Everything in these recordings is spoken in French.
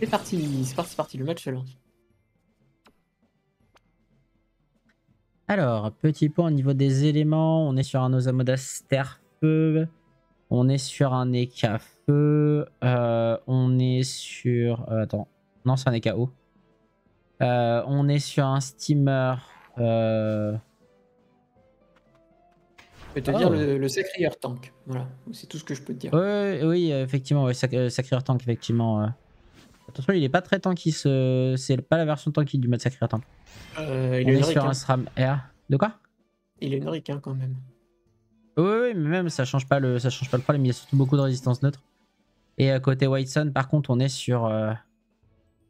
C'est parti, le match là. Alors, petit point au niveau des éléments, on est sur un Osamoda Sterfeu, on est sur un Ekafeu, on est sur... attends, non c'est un Ekao. On est sur un Steamer... Je peux te dire le Sacrieur Tank, voilà, c'est tout ce que je peux te dire. Oui, effectivement, ouais, Sacrieur Tank, effectivement. Attention, il est pas très tanky, c'est pas la version tanky du mode Sacrieur Tank. Il est sur un SRAM R. De quoi? Il est noricain quand même. Oui, mais même ça change pas le problème, il y a surtout beaucoup de résistance neutre. Et à côté Whitesun, par contre, on est sur,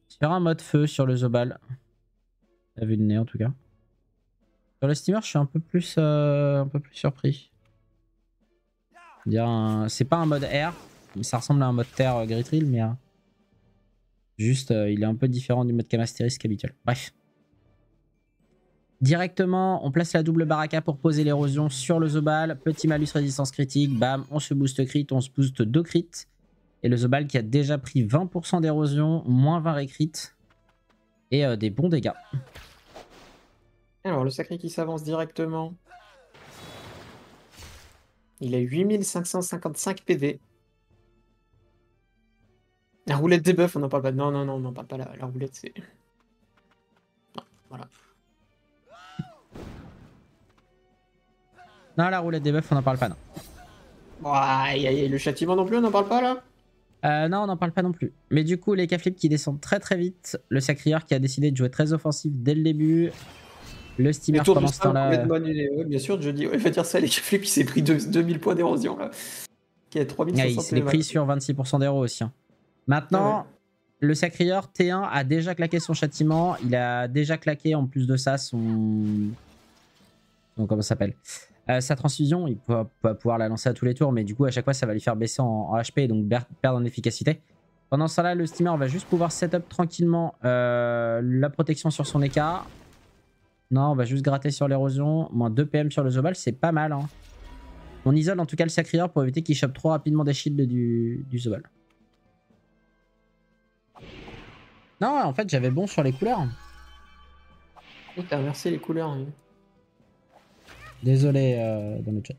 sur un mode feu sur le Zobal. T'as vu le nez en tout cas. Sur le Steamer, je suis un peu plus surpris. C'est pas un mode air, mais ça ressemble à un mode terre Gritrill, mais juste il est un peu différent du mode Camastérisque habituel. Bref. Directement, on place la double Baraka pour poser l'érosion sur le Zobal. Petit malus résistance critique, bam, on se booste crit, on se booste 2 crits. Et le Zobal qui a déjà pris 20% d'érosion, moins 20 récrit et des bons dégâts. Alors le sacré qui s'avance directement, il a 8555 PV. La roulette des buffs, on n'en parle pas, non, on n'en parle pas, la roulette c'est... Non, voilà. Non, la roulette des buffs, on n'en parle pas, non. Aïe, le châtiment non plus, on n'en parle pas là. Non, on n'en parle pas non plus. Mais du coup, les Caflips qui descendent très vite, le Sacrieur qui a décidé de jouer très offensif dès le début... Le Steamer pendant ce temps-là. Ouais, bien sûr, je dis, ouais, va dire ça, les Caflips qui s'est pris 2000 points d'érosion là. Qui a 3500. Il s'est pris sur 26% d'euros aussi. Hein. Maintenant, le Sacrieur T1 a déjà claqué son châtiment. Il a déjà claqué en plus de ça son. Donc, comment ça s'appelle sa transfusion. Il va pouvoir la lancer à tous les tours, mais du coup, à chaque fois, ça va lui faire baisser en HP et donc perdre en efficacité. Pendant ce temps-là, le Steamer va juste pouvoir setup tranquillement la protection sur son écart. Non, on va juste gratter sur l'érosion. Moins 2 PM sur le Zobal, c'est pas mal. Hein. On isole en tout cas le Sacrieur pour éviter qu'il chope trop rapidement des shields du Zobal. Non, en fait, j'avais bon sur les couleurs. Oh, t'as inversé les couleurs. Hein. Désolé dans le chat.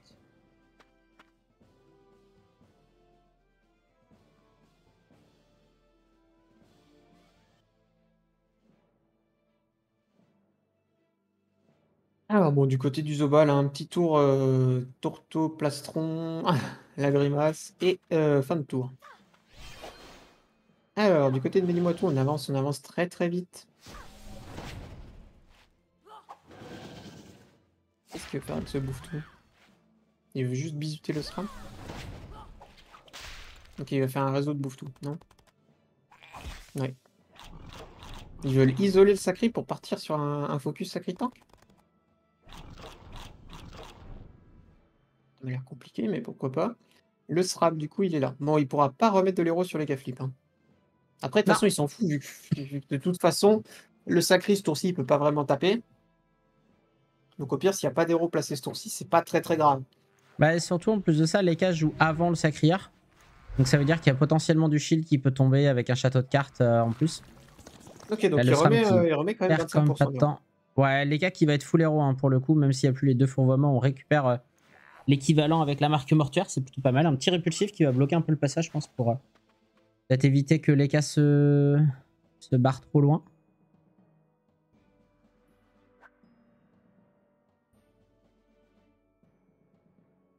Alors bon, du côté du Zobal, un petit tour Torto, Plastron, la grimace et fin de tour. Alors du côté de Benimatou, on avance très vite. Qu'est-ce que Parak se bouffe tout? Il veut juste bisuter le SRAM. Donc il va faire un réseau de bouffe tout, non? Ouais. Ils veulent isoler le Sacri pour partir sur un focus Sacri Tank. Ça m'a l'air compliqué, mais pourquoi pas. Le SRAP, du coup, il est là. Bon, il pourra pas remettre de l'héros sur les Caflips. Hein. Après, de toute façon, il s'en fout. Vu que de toute façon, le Sacri, ce tour-ci, il peut pas vraiment taper. Donc, au pire, s'il n'y a pas d'héros placé ce tour-ci, c'est pas très grave. Bah, et surtout, en plus de ça, les cas jouent avant le Sacrieur. Donc, ça veut dire qu'il y a potentiellement du shield qui peut tomber avec un château de cartes en plus. Ok, donc il remet quand même 25% de temps. Ouais, les cas qui va être full héros hein, pour le coup, même s'il n'y a plus les deux fourvoiements, on récupère. L'équivalent avec la marque mortuaire, c'est plutôt pas mal. Un petit répulsif qui va bloquer un peu le passage, je pense, pour peut-être éviter que les cas se barrent trop loin.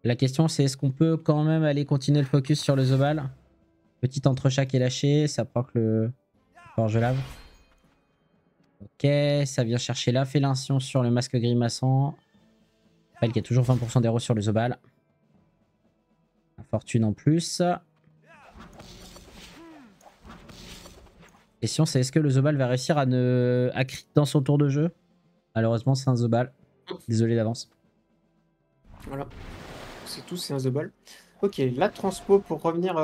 La question, c'est est-ce qu'on peut quand même aller continuer le focus sur le Zobal? Petit entrechat qui est lâché, ça proc le forge lave. Ok, ça vient chercher la félation sur le masque grimaçant. Qui a toujours 20% d'héros sur le Zobal. Fortune en plus. Question c'est est-ce que le Zobal va réussir à crit dans son tour de jeu? Malheureusement c'est un Zobal. Désolé d'avance. Voilà. C'est tout, c'est un Zobal. Ok, la transpo pour revenir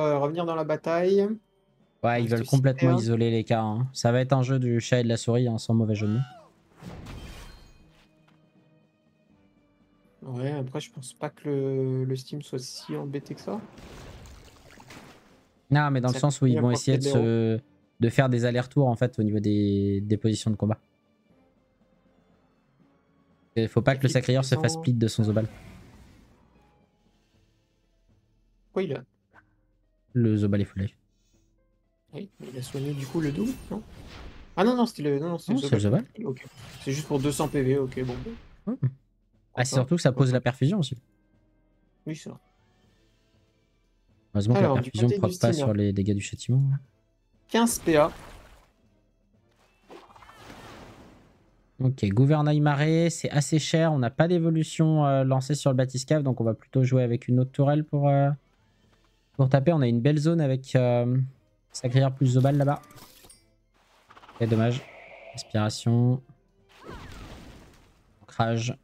dans la bataille. Ouais, ils veulent complètement isoler les cas. Hein. Ça va être un jeu du chat et de la souris, hein, sans mauvais jeu de mots. Ouais, après je pense pas que le Steam soit si embêté que ça. Non, mais dans le sens où ils vont essayer de se de faire des allers-retours en fait au niveau des positions de combat. Il faut pas que le Sacrieur se fasse split de son Zobal. Pourquoi il a... Le Zobal est full life. Oui, mais il a soigné du coup le double, non? Ah non, non, c'était le, non, non, oh, le Zobal. Okay. C'est juste pour 200 PV, ok, bon. Mmh. Ah, c'est surtout que ça pose la perfusion aussi. Oui, ça. Heureusement que la perfusion ne croit pas sur les dégâts du châtiment. 15 PA. Ok, gouvernail marée, c'est assez cher. On n'a pas d'évolution lancée sur le Batiscaf, donc on va plutôt jouer avec une autre tourelle pour taper. On a une belle zone avec Sacrieur plus Zobal là-bas. Ok, dommage. Inspiration. Ancrage.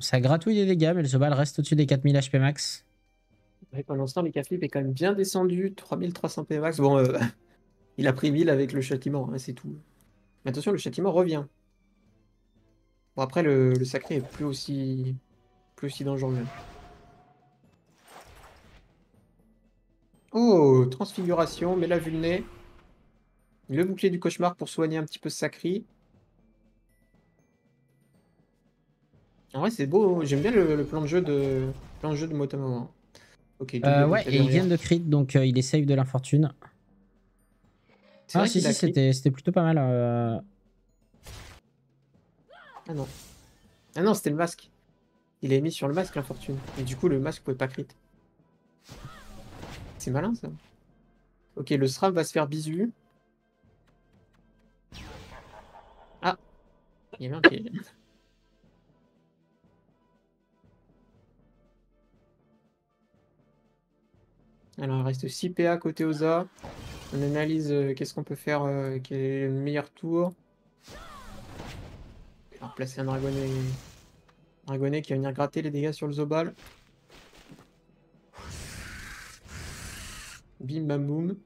Ça gratouille des dégâts, mais le Zobal reste au-dessus des 4000 HP max. Ouais, pendant ce temps, le Caflip est quand même bien descendu, 3300 PV max. Bon, il a pris 1000 avec le châtiment, hein, c'est tout. Mais attention, le châtiment revient. Bon, après, le sacré est plus aussi dangereux. Oh, transfiguration, mais là, vu le nez. Le bouclier du cauchemar pour soigner un petit peu sacré. En vrai, c'est beau, j'aime bien le plan de jeu de Motamawa. Ok, ouais, et il vient de crit, donc il est safe de l'infortune. Ah si, si, c'était plutôt pas mal. Ah non. Ah non, c'était le masque. Il est mis sur le masque l'infortune. Et du coup, le masque pouvait pas crit. C'est malin ça. Ok, le SRAM va se faire bisu. Ah. Il y avait un qui... Alors il reste 6 PA côté Osa. On analyse qu'est-ce qu'on peut faire, quel est le meilleur tour. On va placer un dragonnet. Dragonnet qui va venir gratter les dégâts sur le Zobal. Bim bam boum.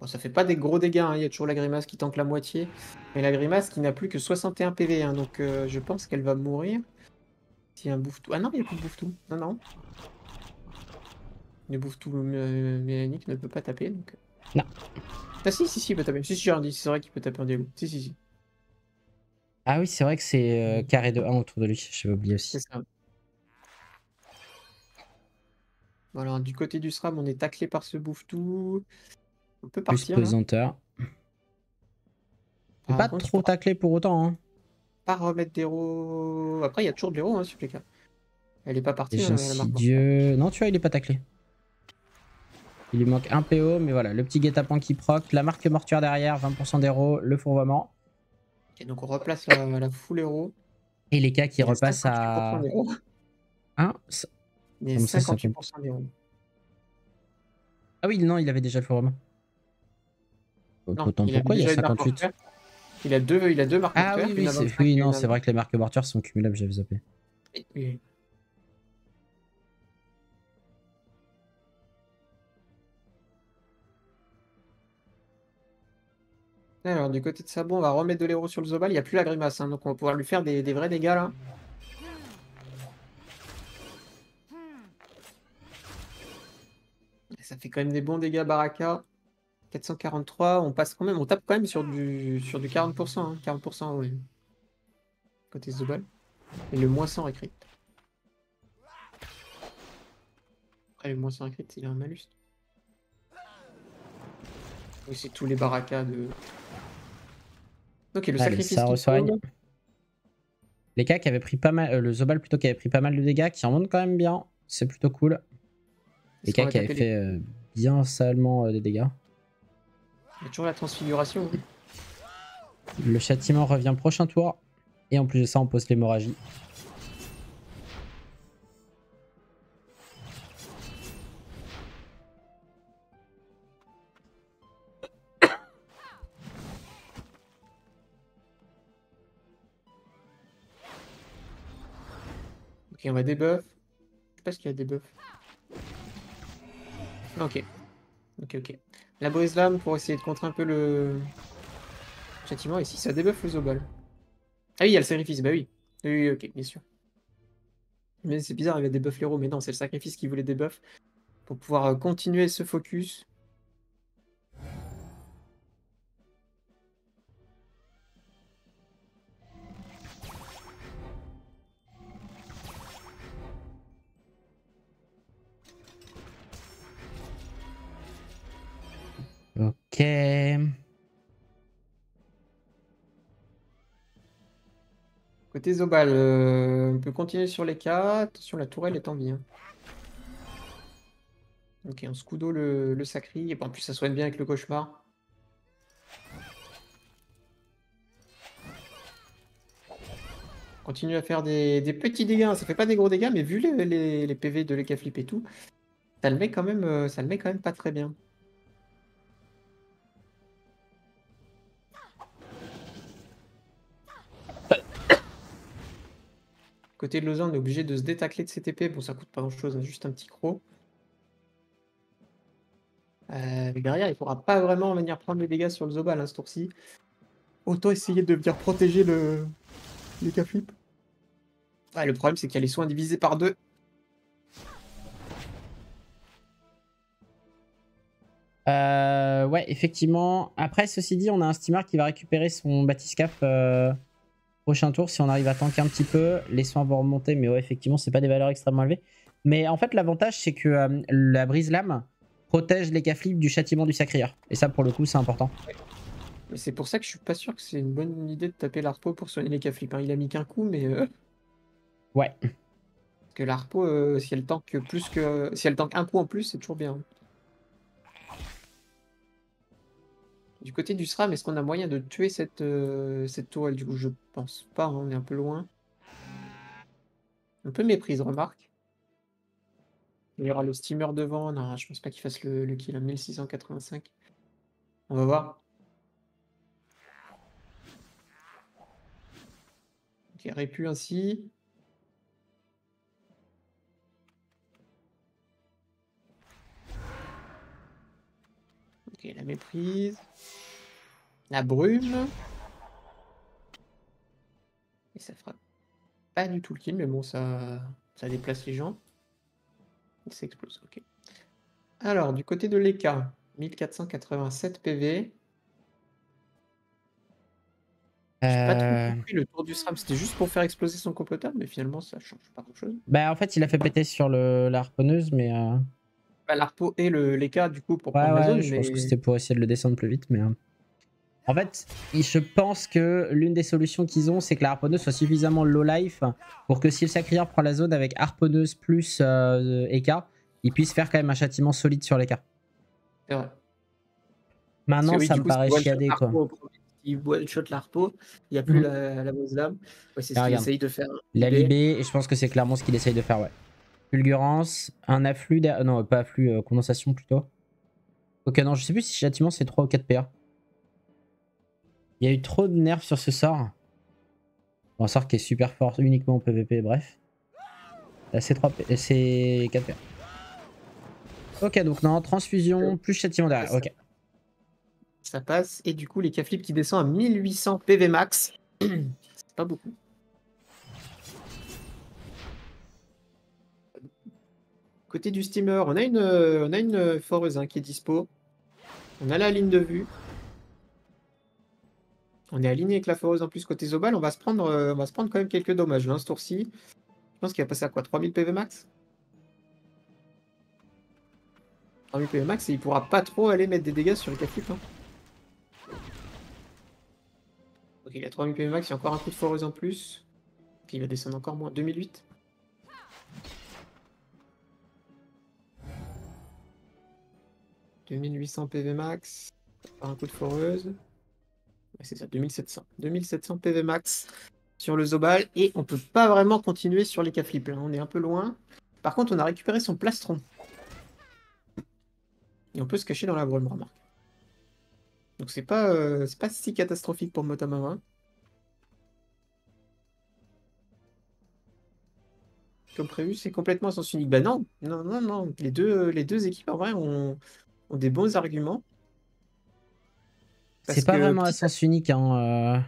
Bon, ça fait pas des gros dégâts, hein. Il y a toujours la grimace qui tank la moitié. Mais la grimace qui n'a plus que 61 PV, hein. Donc je pense qu'elle va mourir. S'il y a un bouffe-tout. Ah non, il n'y a plus de bouffe-tout. Non, non. Ne bouffe tout, Mélanique ne peut pas taper donc. Non. Ah si, si, si, il peut taper. Si, si, c'est vrai qu'il peut taper en dégoût. Si, si, si. Ah oui, c'est vrai que c'est carré de 1 autour de lui. J'avais oublié aussi. C'est ça. Bon, alors, du côté du SRAM, on est taclé par ce bouffe tout. On peut partir. Plus pesanteur. On peut pas trop tacler pour autant. Hein. Pas remettre des héros. Après, il y a toujours de l'héros, hein, sur les cas. Elle est pas partie. Non, tu vois, il est pas taclé. Il lui manque un PO, mais voilà, le petit guet-apens qui proc, la marque mortuaire derrière, 20% d'héros, le fourvoiement. Et donc on replace la foule héros. Et les cas qui repassent à... Hein, ça... Il y a 58% d'héros. Ah oui, non, il avait déjà le fourvoiement. Autant pourquoi il y a 58. Il a deux marques mortuaires. Ah oui, oui, non, c'est vrai que les marques mortuaires sont cumulables, j'avais zappé. Oui. Alors du côté de Sabon, on va remettre de l'héros sur le Zobal, il n'y a plus la grimace, hein, donc on va pouvoir lui faire des vrais dégâts là. Et ça fait quand même des bons dégâts Baraka. 443, on passe quand même, on tape quand même sur du 40%, hein, 40% oui. Côté Zobal. Et le moins 100 récrit. Après le moins 100 récrit, il a un malus. Oui, c'est tous les Barakas de... Ok, le sacrifice. Ça ressoigne. Les cas qui avaient pris pas mal. Le Zobal plutôt qui avait pris pas mal de dégâts, qui en monte quand même bien. C'est plutôt cool. Les cas qui avaient fait bien salement des dégâts. Il y a toujours la transfiguration. Hein. Le châtiment revient prochain tour. Et en plus de ça, on pose l'hémorragie. On va débuff. Je sais pas ce qu'il y a débuff. Ok. Ok, ok. La brise lame pour essayer de contrer un peu le châtiment. Et si ça débuffe le Zobal. Ah oui, il y a le sacrifice. Bah oui. Oui, ok, bien sûr. Mais c'est bizarre, il va débuff l'héros, mais non, c'est le sacrifice qui voulait débuff pour pouvoir continuer ce focus. Ok. Côté Zobal, on peut continuer sur les cas. Attention, la tourelle est en vie. Hein. Ok, on scudo le sacri. Et bon, en plus, ça soigne bien avec le cauchemar. Continue à faire des petits dégâts. Ça fait pas des gros dégâts, mais vu les PV de l'Ecaflip et tout, ça le met quand même pas très bien. Côté de Lausanne, on est obligé de se détacler de ses TP. Bon, ça coûte pas grand chose, hein, juste un petit croc. Mais derrière, il faudra pas vraiment venir prendre les dégâts sur le Zobal hein, ce tour-ci. Autant essayer de venir protéger le Caflip. Ah, le problème, c'est qu'il y a les soins divisés par 2. Ouais, effectivement. Après, ceci dit, on a un steamer qui va récupérer son Batiscaf. Prochain tour, si on arrive à tanker un petit peu, les soins vont remonter, mais ouais, effectivement, c'est pas des valeurs extrêmement élevées. Mais en fait, l'avantage, c'est que la brise lame protège les Caflips du châtiment du Sacrieur. Et ça, pour le coup, c'est important. Mais c'est pour ça que je suis pas sûr que c'est une bonne idée de taper l'Arpo pour soigner les Caflips. Hein. Il a mis qu'un coup, mais. Ouais. Parce que l'Arpo, si elle tank plus que. Si elle tank un coup en plus, c'est toujours bien. Du côté du SRAM, est-ce qu'on a moyen de tuer cette tourelle? Du coup, je pense pas, hein, on est un peu loin. Un peu méprise, remarque. Il y aura le steamer devant. Non, je pense pas qu'il fasse le kill à 1685. On va voir. Ok, répu ainsi. Ok, la méprise. La brume. Et ça fera pas du tout le kill, mais bon, ça déplace les gens. Il s'explose, ok. Alors, du côté de l'Eka, 1487 PV. J'ai pas trop compris le tour du SRAM, c'était juste pour faire exploser son complotable, mais finalement, ça change pas grand-chose. Bah, en fait, il a fait péter sur la harponneuse, mais... Bah, l'Arpo et l'Eka, du coup, pour prendre la zone. Je pense que c'était pour essayer de le descendre plus vite, mais... En fait, je pense que l'une des solutions qu'ils ont, c'est que la harponneuse soit suffisamment low life pour que si le Sacrieur prend la zone avec harponneuse plus Eka, il puisse faire quand même un châtiment solide sur l'Eka. C'est vrai. Maintenant, oui, ça me paraît chiadé, quoi. Il one shot l'Arpo, il n'y a plus la base lame. Ouais, c'est ce qu'il essaye de faire. La libé, et je pense que c'est clairement ce qu'il essaye de faire, ouais. Fulgurance, un afflux, non pas afflux, condensation plutôt. Ok, non, je sais plus si châtiment c'est 3 ou 4 PA. Il y a eu trop de nerfs sur ce sort. Bon, un sort qui est super fort uniquement en PvP, bref. C'est 4 PA. Ok, donc non, transfusion, plus châtiment derrière, ok. Ça passe, et du coup, les Caflips qui descendent à 1800 PV max. C'est pas beaucoup. Côté du steamer, on a une foreuse hein, qui est dispo. On a la ligne de vue. On est aligné avec la foreuse en plus côté Zobal. On va se prendre quand même quelques dommages hein, ce tour-ci. Je pense qu'il va passer à quoi, 3000 PV max. 3000 PV max et il pourra pas trop aller mettre des dégâts sur les Caflips. Hein. Ok, il a 3000 PV max, il y a encore un coup de foreuse en plus. Puis il va descendre encore moins, 2008. « 2800 PV max, par un coup de foreuse. » C'est ça, 2700. 2700 PV max sur le Zobal. Et on peut pas vraiment continuer sur les Caflips. On est un peu loin. Par contre, on a récupéré son plastron. Et on peut se cacher dans la brume, remarque. Donc c'est pas si catastrophique pour Motamawa. Comme prévu, c'est complètement à sens unique. Ben non, non, non, non. Les deux équipes, en vrai, ont des bons arguments. C'est pas vraiment à sens unique. Hein,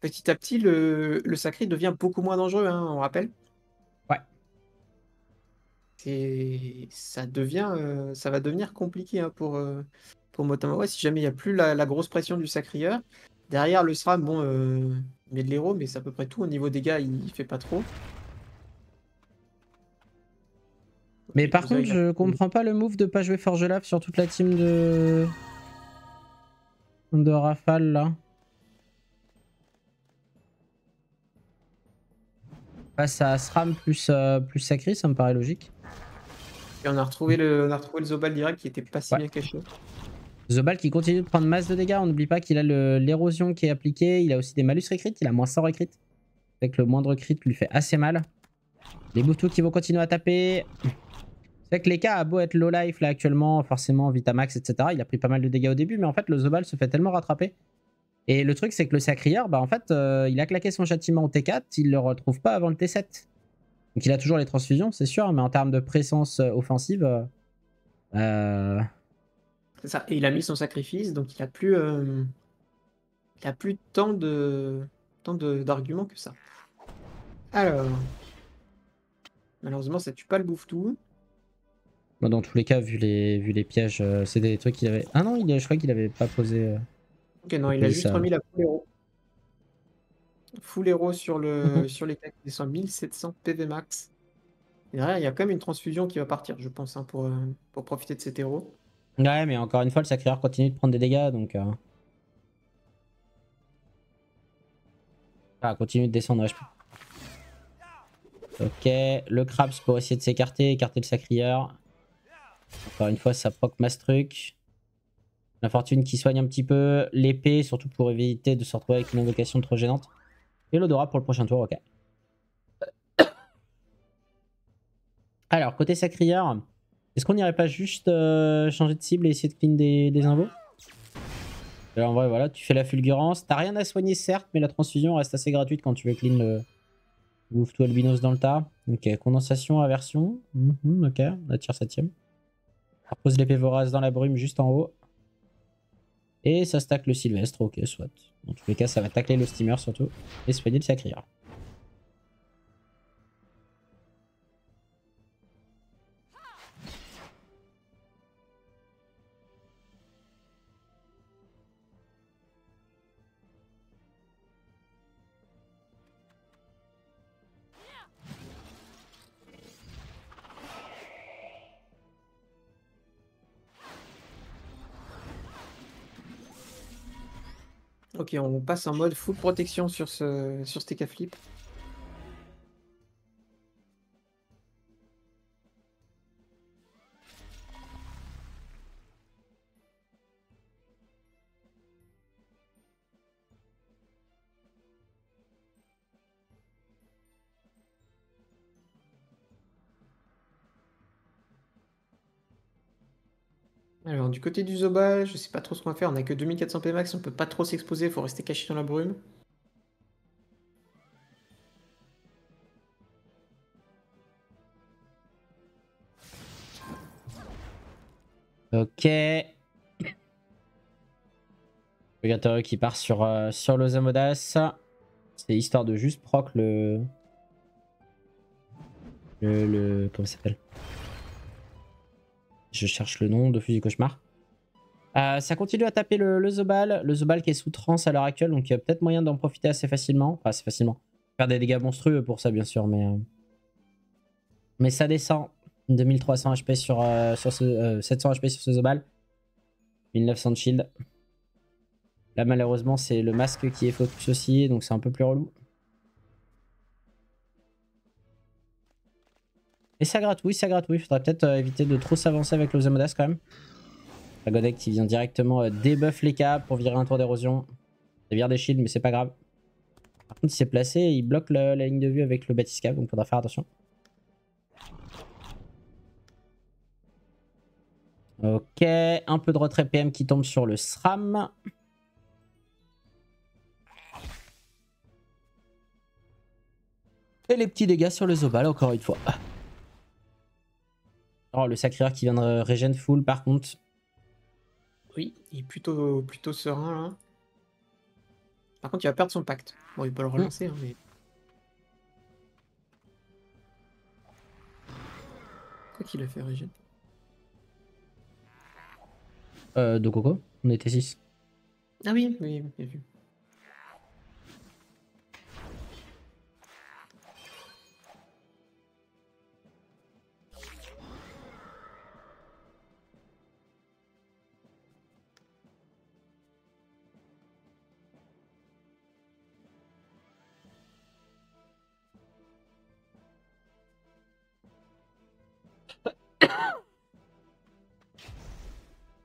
Petit à petit, le sacré devient beaucoup moins dangereux, hein, on rappelle. Ouais. ça va devenir compliqué hein, pour Motamawa si jamais il n'y a plus la grosse pression du Sacrieur. Derrière le SRAM, bon, il met de l'héros, mais c'est à peu près tout. Au niveau dégâts, il fait pas trop. Mais par contre, je comprends pas le move de pas jouer Forgelaf sur toute la team de Rafale là. Face à SRAM plus Sacri, ça me paraît logique. Et on a retrouvé le Zobal direct qui était pas si bien caché. Zobal qui continue de prendre masse de dégâts, on n'oublie pas qu'il a l'érosion qui est appliquée, il a aussi des malus récrits, il a moins 100 récrits. Avec le moindre crit lui fait assez mal. Les Boutou qui vont continuer à taper. C'est vrai que l'Eka a beau être low life là actuellement, forcément Vitamax, etc. Il a pris pas mal de dégâts au début, mais en fait le Zobal se fait tellement rattraper. Et le truc c'est que le Sacrieur, bah en fait, il a claqué son châtiment au T4, il le retrouve pas avant le T7. Donc il a toujours les transfusions, c'est sûr, mais en termes de présence offensive... C'est ça, et il a mis son sacrifice, donc il a plus tant d'arguments que ça. Alors... Malheureusement ça tue pas le bouffe-tout. Bon, dans tous les cas, vu les pièges, c'est des trucs qu'il avait... Ah non, je crois qu'il avait pas posé... Ok, non, il a juste remis la full héros. Full héros sur les cas qui descend 1700 PV max. Et derrière, il y a quand même une transfusion qui va partir, je pense, hein, pour profiter de cet héros. Ouais, mais encore une fois, le Sacrieur continue de prendre des dégâts, donc... Ah, continue de descendre, je peux. Ok, le Krabs pour essayer de s'écarter, écarter le Sacrieur. Encore une fois, ça proc masse truc. La fortune qui soigne un petit peu, l'épée, surtout pour éviter de se retrouver avec une invocation trop gênante. Et l'odorat pour le prochain tour, ok. Alors, côté Sacrieur, est-ce qu'on n'irait pas juste changer de cible et essayer de clean des invos? Alors, en vrai, voilà, tu fais la fulgurance. T'as rien à soigner, certes, mais la transfusion reste assez gratuite quand tu veux clean le Bouffe-tout albinos dans le tas. Ok, condensation, aversion. Ok, on attire 7ème. On repose l'épée vorace dans la brume juste en haut. Et ça stack le Sylvestre, ok, soit. Dans tous les cas, ça va tacler le Steamer surtout. Et soigner le Sacrieur. Ok, on passe en mode full protection sur ce Ecaflip. Alors du côté du Zobal, je sais pas trop ce qu'on va faire, on a que 2400 Pmax, on peut pas trop s'exposer, faut rester caché dans la brume. Ok. Le Gritrill qui part sur l'Osamodas. C'est histoire de juste proc le comment ça s'appelle? Je cherche le nom, Dofus du cauchemar. Ça continue à taper le Zobal. Le Zobal qui est sous transe à l'heure actuelle, donc il y a peut-être moyen d'en profiter assez facilement. Enfin, assez facilement. Faire des dégâts monstrueux pour ça, bien sûr, mais ça descend. 2300 HP sur 700 HP sur ce Zobal. 1900 de shield. Là, malheureusement, c'est le masque qui est focus aussi, donc c'est un peu plus relou. Et ça gratouille, ça gratouille. Faudrait peut-être éviter de trop s'avancer avec l'Osamodas quand même. La Godek qui vient directement débuff les cas pour virer un tour d'érosion. Ça vire des shields, mais c'est pas grave. Par contre, il s'est placé et il bloque la ligne de vue avec le Batiscaf, donc faudra faire attention. Ok, un peu de retrait PM qui tombe sur le SRAM. Et les petits dégâts sur le Zobal, encore une fois. Oh, le Sacrieur qui vient de régène full par contre. Oui, il est plutôt serein là. Par contre, il va perdre son pacte. Bon, il peut le relancer, hein, mais... Quoi qu'il a fait, Régine de Coco. On était 6. Ah oui, oui, bien vu.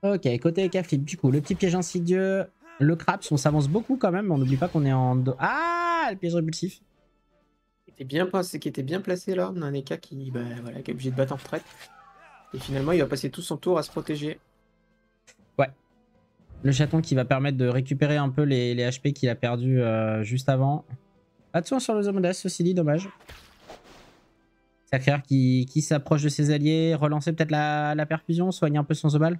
Ok, côté Caflip, du coup, le petit piège insidieux, le Craps, on s'avance beaucoup quand même, mais on n'oublie pas qu'on est en... Ah, le piège répulsif. Qui était bien placé là, on a un Eka qui, bah, voilà, qui est obligé de battre en retraite. Et finalement, il va passer tout son tour à se protéger. Ouais. Le chaton qui va permettre de récupérer un peu les HP qu'il a perdu juste avant. Pas de soin sur le Osamodas, ceci dit, dommage. Sacrieur qui s'approche de ses alliés, relancer peut-être la perfusion, soigner un peu son Zobal.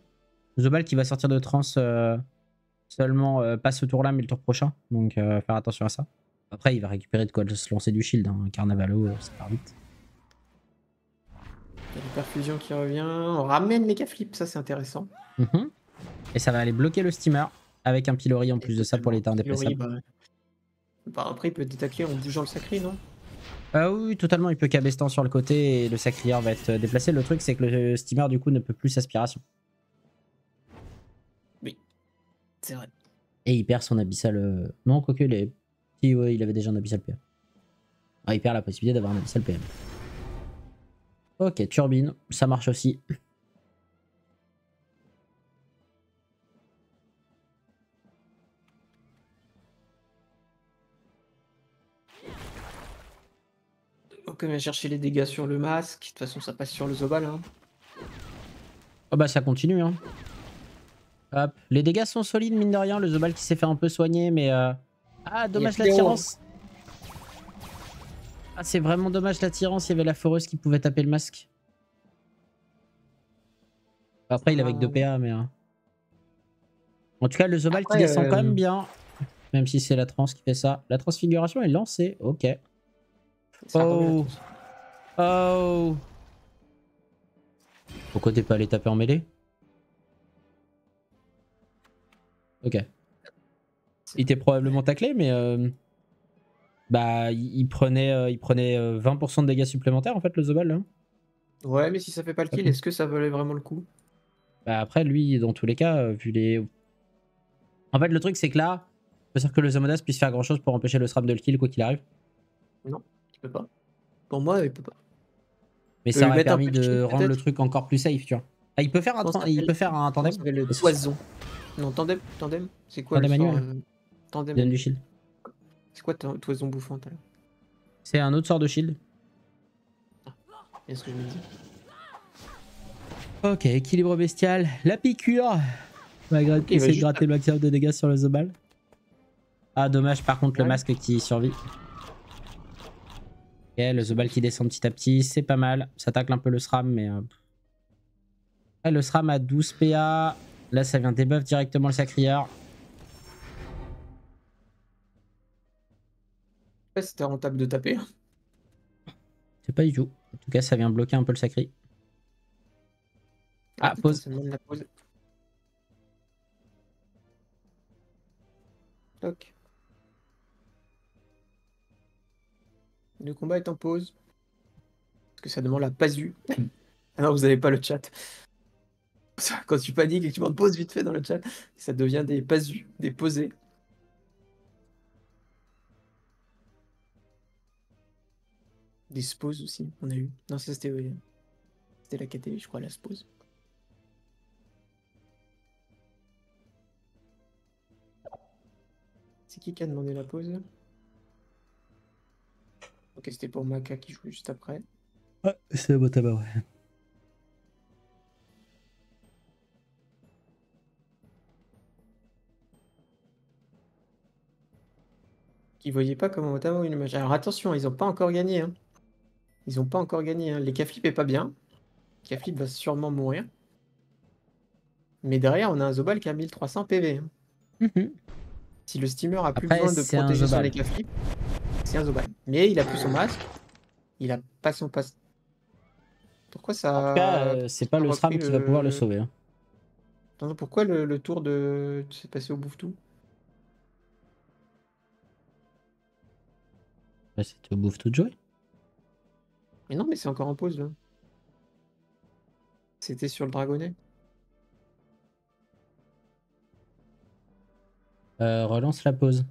Zobal qui va sortir de trans seulement pas ce tour là mais le tour prochain, donc faire attention à ça. Après il va récupérer de quoi se lancer du shield, hein. Carnavalo ça part vite. Il y a une perfusion qui revient, on ramène les Caflips, ça c'est intéressant. Et ça va aller bloquer le steamer avec un pilori en plus de ça pour l'état indéplaçable. Bah, après il peut détacler en bougeant le sacré, non? Oui totalement, il peut cabestan sur le côté et le sacrieur va être déplacé. Le truc c'est que le steamer du coup ne peut plus s'aspiration. C'est vrai. Et il perd son abyssal. Non, quoique il est. Si, ouais, il avait déjà un abyssal PM. Ah, il perd la possibilité d'avoir un abyssal PM. Ok, turbine, ça marche aussi. Ok, on va chercher les dégâts sur le masque. De toute façon, ça passe sur le Zobal. Hein. Oh, bah ça continue, hein. Hop. Les dégâts sont solides mine de rien, le Zobal qui s'est fait un peu soigner mais... Ah dommage l'attirance. Ah c'est vraiment dommage l'attirance, il y avait la foreuse qui pouvait taper le masque. Après il est avec 2 PA mais... En tout cas le Zobal qui descend quand même bien. Même si c'est la trans qui fait ça. La transfiguration est lancée, ok. Oh. Oh. Pourquoi t'es pas allé taper en mêlée? Ok. Il était probablement taclé, mais bah il prenait 20% de dégâts supplémentaires en fait le Zobal. Hein. Ouais, mais si ça fait pas le kill, est-ce que ça valait vraiment le coup? Bah après lui, dans tous les cas, vu les. En fait, le truc c'est que là, je suis sûr que le Osamodas puisse faire grand chose pour empêcher le SRAM de le kill quoi qu'il arrive. Non, il peut pas. Pour moi, il peut pas. Mais ça aurait permis de rendre le truc encore plus safe, tu vois. Ah, il peut faire un tandem. Le poison. Non, tandem, c'est quoi tandem le sort, tandem du shield. C'est quoi toison bouffante? C'est un autre sort de shield. Ah, c'est ce que je me dis. Ok, équilibre bestial, la piqûre. Malgré tout, il essaie de gratter le maximum de dégâts sur le Zobal. Ah, dommage par contre le masque qui survit. Ok, le Zobal qui descend petit à petit, c'est pas mal. Ça tacle un peu le SRAM, mais... Ah, le SRAM a 12 PA... Là, ça vient débuff directement le Sacrieur. Je sais pas si c'était rentable de taper. C'est pas du tout. En tout cas, ça vient bloquer un peu le Sacri. Ah, pause. Toc. Le combat est en pause. Parce que ça demande la pasu. Ah non, vous n'avez pas le chat. Quand tu paniques et que tu m'en poses vite fait dans le chat, ça devient des pasus, des posés. Des sposes aussi, on a eu. Non, ça c'était la KTA, je crois, la spose. C'est qui a demandé la pause? Ok, c'était pour Maka qui jouait juste après. Ouais, c'est le Motamawa, ouais. Ils voyaient pas comment Motamawa une match. Alors attention, ils ont pas encore gagné. Hein. Ils ont pas encore gagné. Hein. Les Caflip est pas bien. Caflip va sûrement mourir. Mais derrière, on a un Zobal qui a 1300 PV. Hein. Si le steamer a plus besoin de protéger sur les Caflip, c'est un Zobal. Mais il a plus son masque. Il a pas son passe. Pourquoi ça... En tout cas, c'est pas le SRAM qui va pouvoir le sauver. Hein. Attends, pourquoi le tour de... C'est passé au bouffetou? Bah, c'était au bouffetou de jouer. Mais non, mais c'est encore en pause, là. C'était sur le dragonnet. Relance la pause.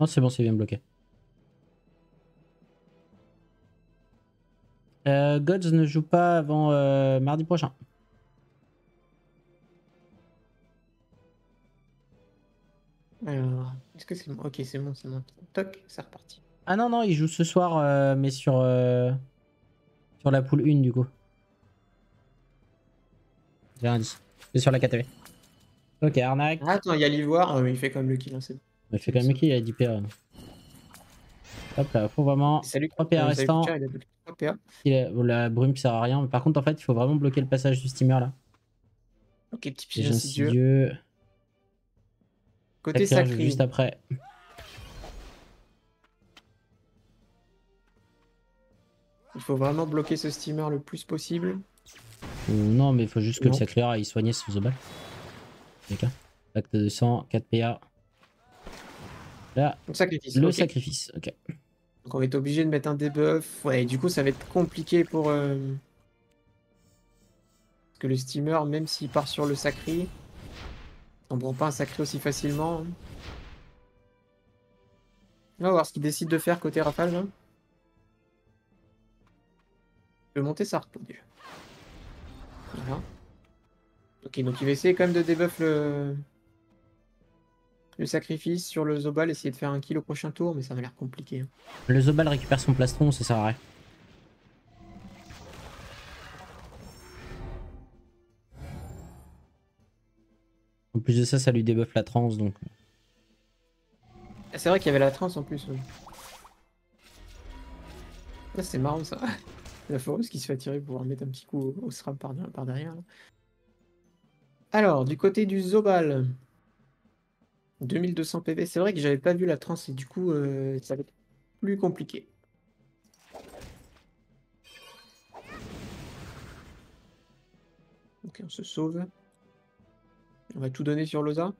Non, c'est bon, c'est bien bloqué. Gods ne joue pas avant mardi prochain. Alors, est-ce que c'est bon? Ok, c'est bon, c'est bon. Toc, c'est reparti. Ah non, non, il joue ce soir, mais sur la poule 1 du coup. J'ai rien dit. C'est sur la KTV. Ok, arnaque. Ah, attends, il y a l'ivoire, mais il fait quand même le kill, hein, c'est bon. Il fait quand même le kill, il a 10 PA. Hop là, faut vraiment. Salut, 3 PA restants. La brume sert à rien, mais par contre, en fait, il faut vraiment bloquer le passage du steamer là. Ok, petit pigeon insidieux. Côté sacré. Juste après. Il faut vraiment bloquer ce steamer le plus possible. Non, mais il faut juste que le Sacrieur aille soigner sous Zobal. D'accord. Acte de sang, 4 PA. Là, le sacrifice. Le sacrifice, ok. Donc on va être obligé de mettre un debuff. Ouais, et du coup, ça va être compliqué pour. Parce que le steamer, même s'il part sur le sacri, on prend pas un sacri aussi facilement. On va voir ce qu'il décide de faire côté Rafale. Hein. Je peux monter ça, répondu. Voilà. Ok, donc il va essayer quand même de débuff le sacrifice sur le Zobal, essayer de faire un kill au prochain tour, mais ça m'a l'air compliqué. Le Zobal récupère son plastron, ça sert à rien. En plus de ça, ça lui débuffe la transe, donc... Ah, c'est vrai qu'il y avait la transe en plus. Ouais. Ah, c'est marrant ça. La foreuse qui se fait attirer pour remettre un petit coup au SRAM par derrière. Là. Alors, du côté du Zobal, 2200 PV. C'est vrai que j'avais pas vu la transe et du coup, ça va être plus compliqué. Ok, on se sauve. On va tout donner sur Loza.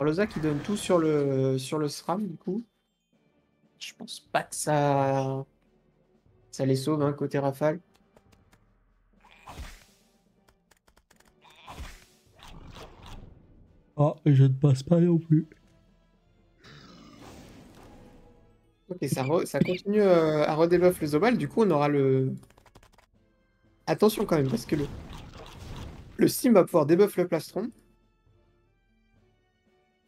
Loza qui donne tout sur le SRAM du coup. Je pense pas que ça les sauve hein, côté Rafale. Ah, je ne passe pas non plus. Ok, ça continue à redébuffer le Zobal, du coup on aura le... Attention quand même, parce que le Sim va pouvoir débuffer le plastron.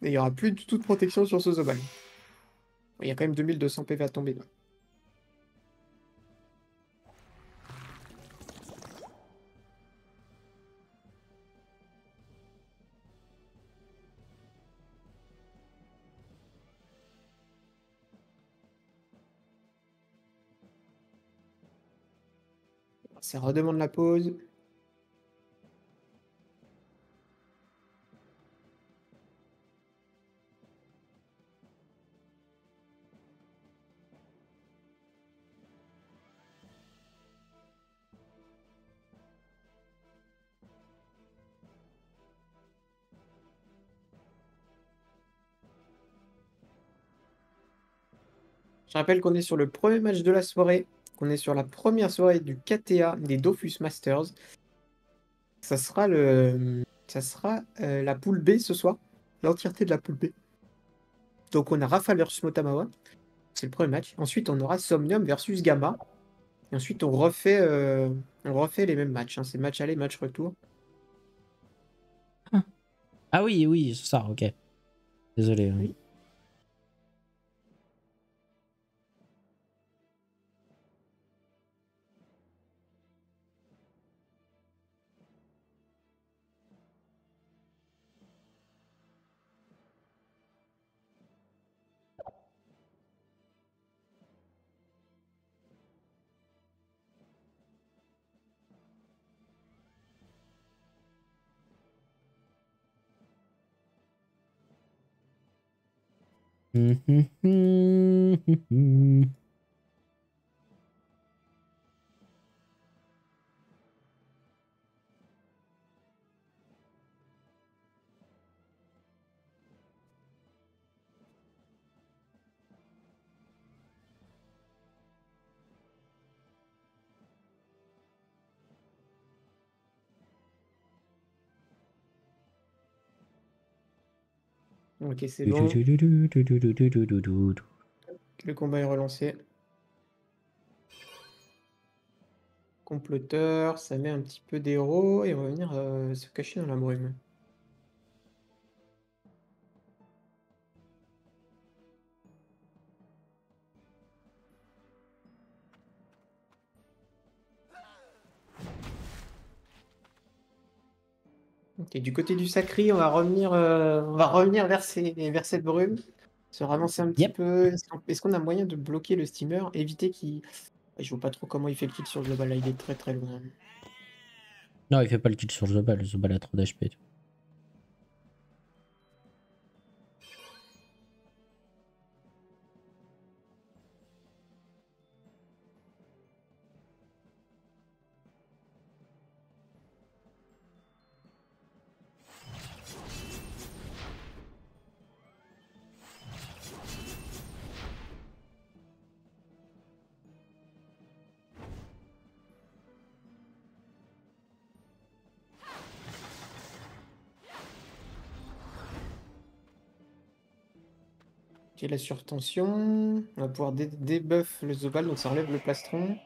Et il n'y aura plus du tout de protection sur ce Zobal. Il y a quand même 2200 PV à tomber. Là. Ça redemande la pause. Je rappelle qu'on est sur le premier match de la soirée, qu'on est sur la première soirée du KTA des Dofus Masters. Ça sera la poule B ce soir, l'entièreté de la poule B. Donc on a Rafale versus Motamawa. C'est le premier match. Ensuite, on aura Somnium versus Gamma. Et ensuite, on refait les mêmes matchs. Hein. C'est match aller, match retour. Ah oui, oui, c'est ça, ok. Désolé. Oui. Ok, c'est bon. Le combat est relancé. Comploteur, ça met un petit peu d'héros et on va venir se cacher dans la brume. Et du côté du Sacri, on va revenir vers cette brume, se ravancer un petit peu. Est-ce qu'on a moyen de bloquer le steamer, éviter qu'il... Je vois pas trop comment il fait le kill sur Zobal, là il est très très loin. Non, il fait pas le kill sur Zobal, Zobal a trop d'HP. La surtension, on va pouvoir débuff le Zobal, donc ça relève le plastron.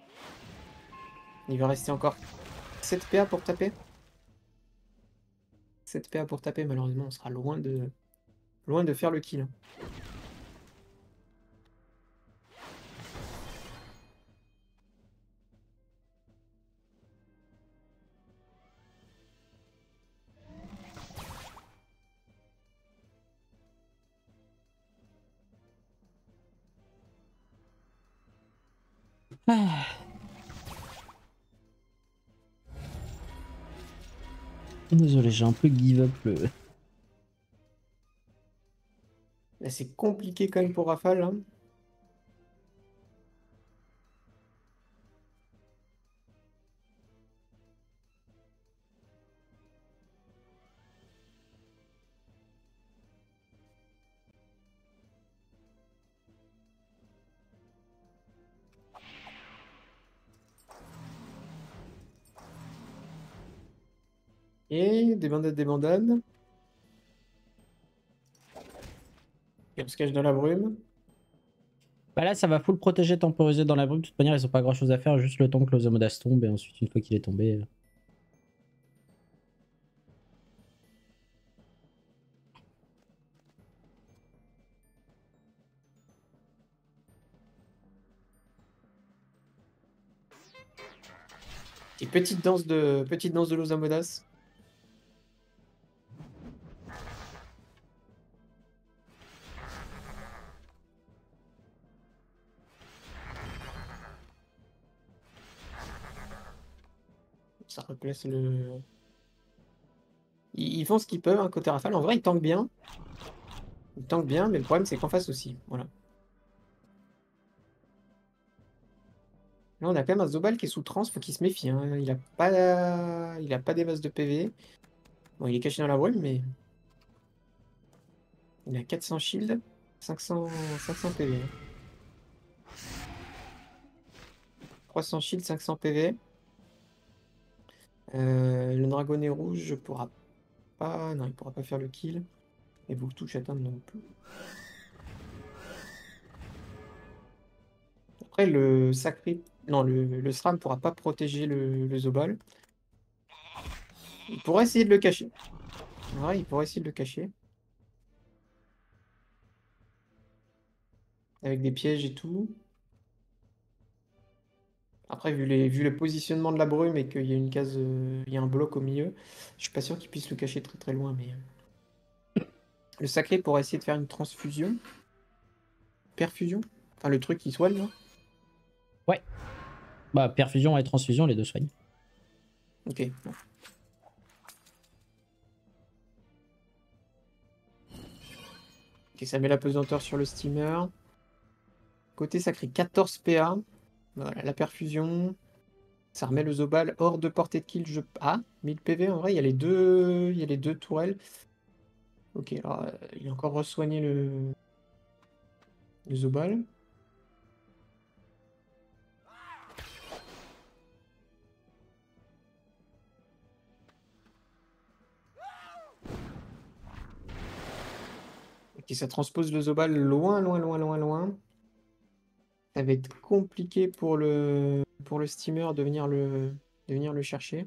Il va rester encore 7 PA pour taper. 7 PA pour taper, malheureusement on sera loin de faire le kill. Désolé, j'ai un peu give up le... Là c'est compliqué quand même pour Rafale. Hein. Et des bandades. Et on se cache dans la brume. Bah là ça va full protéger, temporiser dans la brume. De toute manière ils ont pas grand chose à faire, juste le temps que l'Osamodas tombe et ensuite une fois qu'il est tombé... Et petite danse de l'Osamodas. Ça replace le... Ils font ce qu'ils peuvent, hein, côté Rafale. En vrai, ils tankent bien. Ils tankent bien, mais le problème, c'est qu'en face aussi. Voilà. Là, on a quand même un Zobal qui est sous trans. Faut qu'il se méfie. Hein. Il a pas des vases de PV. Bon, il est caché dans la brume, mais... Il a 400 shield, 500 PV. 300 shield, 500 PV. Le dragonnet rouge pourra pas... Non, il pourra pas faire le kill. Et Bouctou, j'attends non plus. Après, le Sacrieur... Non, le SRAM ne pourra pas protéger le Zobal. Il pourra essayer de le cacher. Ouais, il pourra essayer de le cacher. Avec des pièges et tout. Après, vu le positionnement de la brume et qu'il y a une case, il y a un bloc au milieu, je suis pas sûr qu'il puisse le cacher très loin. Mais le Sacré pourra essayer de faire une transfusion, perfusion, enfin le truc qui soigne. Là. Ouais. Bah perfusion et transfusion, les deux soignent. Ok. Bon. Ok, ça met la pesanteur sur le steamer. Côté Sacré, 14 PA. Voilà, la perfusion, ça remet le Zobal hors de portée de kill. Ah, 1000 PV en vrai, il y a les deux, il y a les deux tourelles. Ok, alors il a encore re-soigné le Zobal. Ok, ça transpose le Zobal loin. Ça va être compliqué pour le steamer de venir le chercher.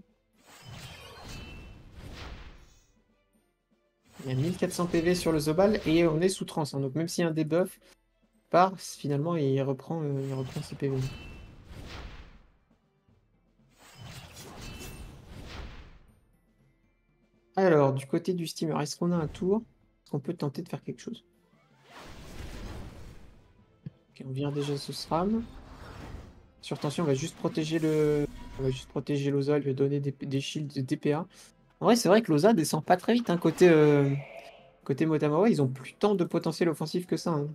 Il y a 1400 PV sur le Zobal et on est sous transe. Hein. Donc même s'il y a un debuff, part finalement et il reprend ses PV. Alors du côté du steamer, est-ce qu'on a un tour? Est-ce qu'on peut tenter de faire quelque chose? On vient déjà ce SRAM. Sur tension, on va juste protéger l'Osa, lui donner des shields, des DPA. En vrai, c'est vrai que l'Osa descend pas très vite. Hein. Côté Motamawa, ils ont plus tant de potentiel offensif que ça. Hein.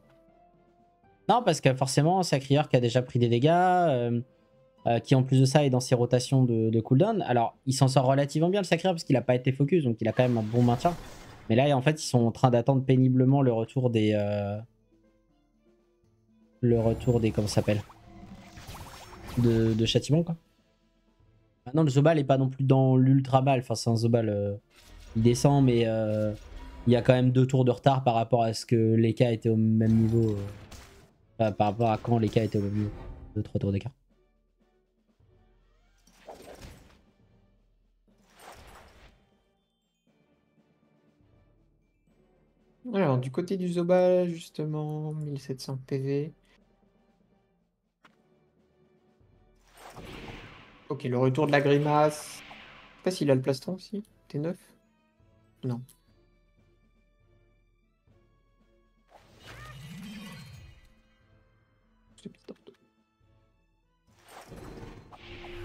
Non, parce que forcément, Sacrieur qui a déjà pris des dégâts, qui en plus de ça est dans ses rotations de cooldown. Alors, il s'en sort relativement bien le Sacrieur parce qu'il n'a pas été focus, donc il a quand même un bon maintien. Mais là, en fait, ils sont en train d'attendre péniblement le retour des... comment ça s'appelle, de châtiment quoi. Maintenant le Zobal est pas non plus dans l'ultra mal, enfin c'est un Zobal, il descend mais il y a quand même 2 tours de retard par rapport à ce que les cas étaient au même niveau, par rapport à quand les cas étaient au même niveau, 2-3 tours d'écart. Alors du côté du Zobal justement, 1700 PV. Ok, le retour de la grimace. Je sais pas s'il a le plastron aussi. T9 ? Non.